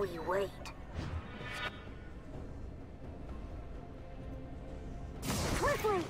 we wait. Quickly!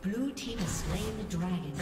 Blue team has slain the dragon.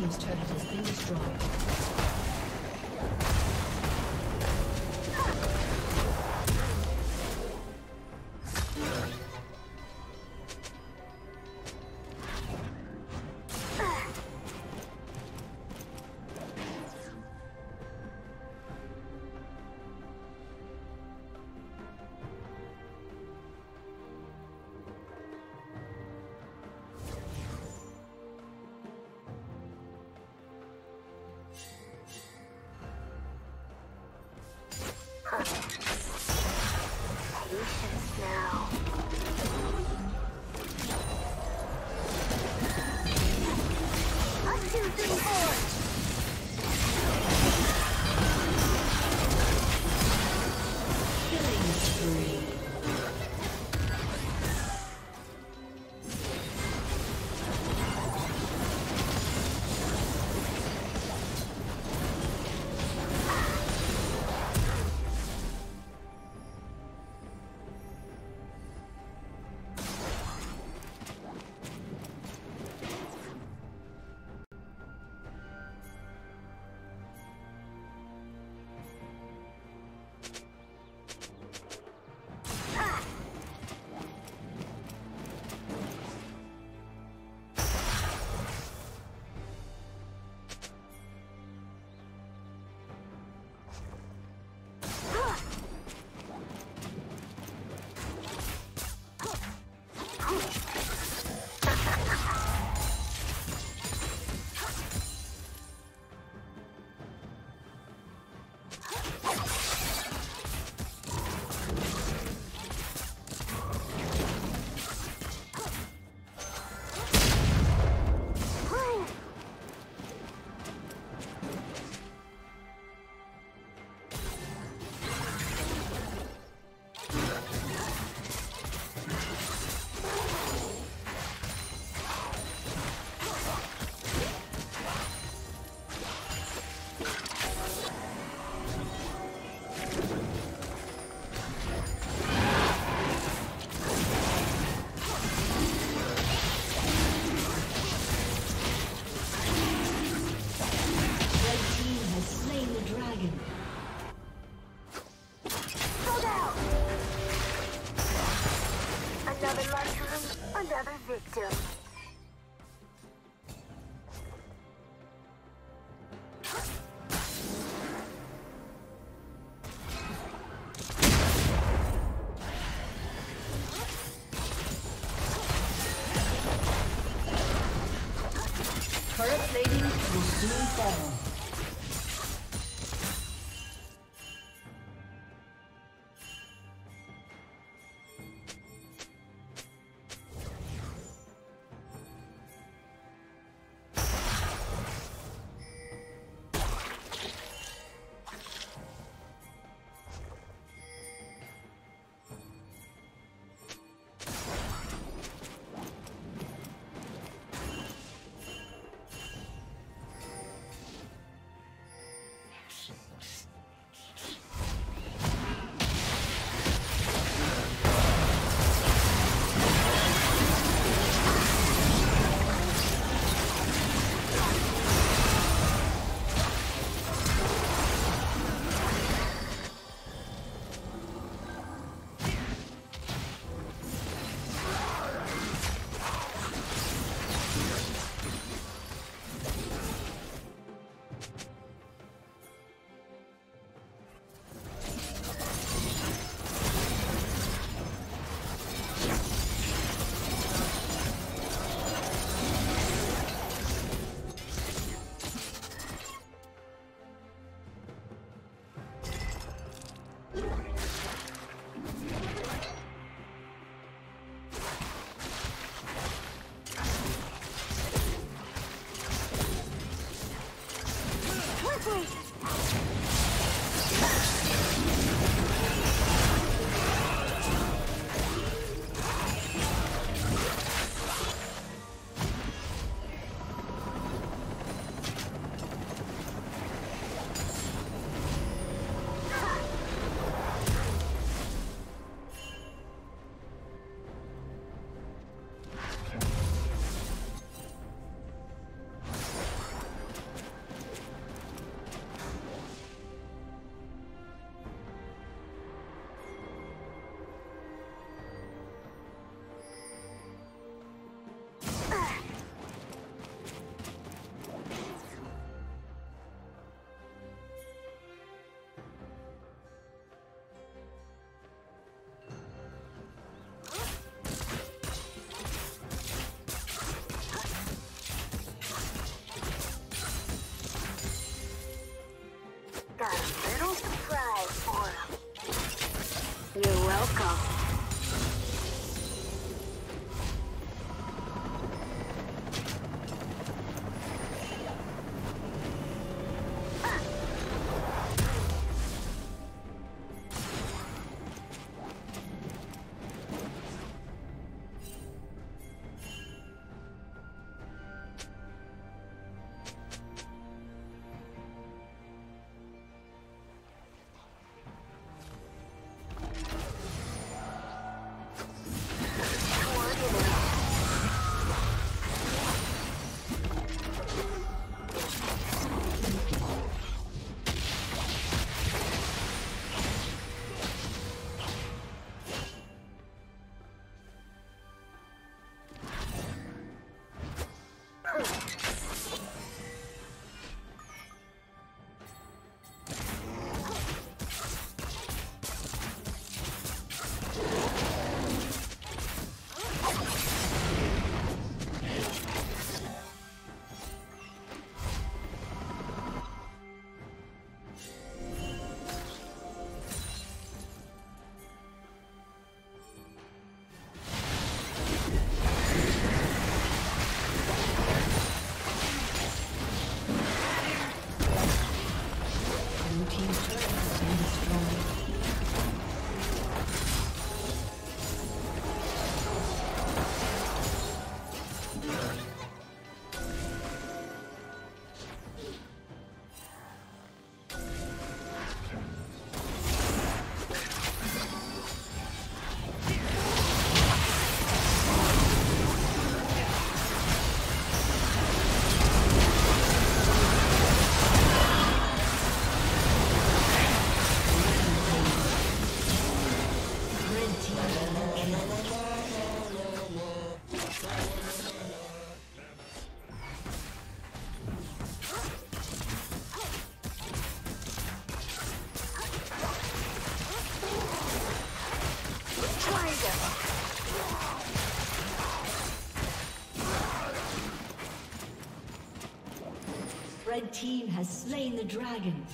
team's turret has been destroyed. Red team has slain the dragon.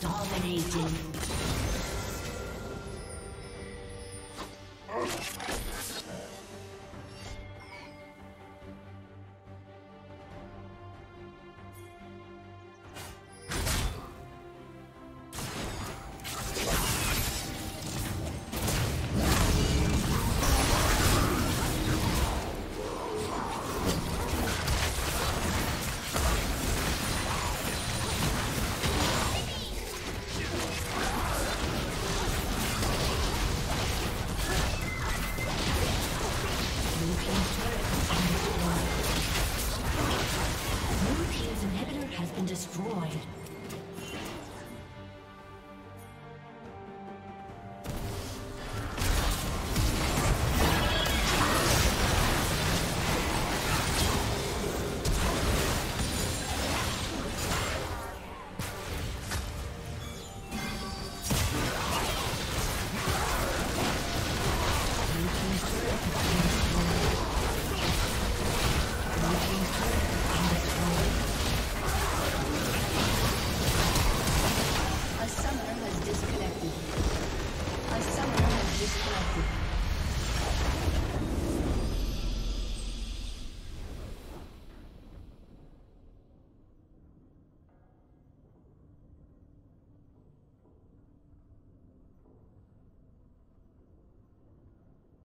Dominating.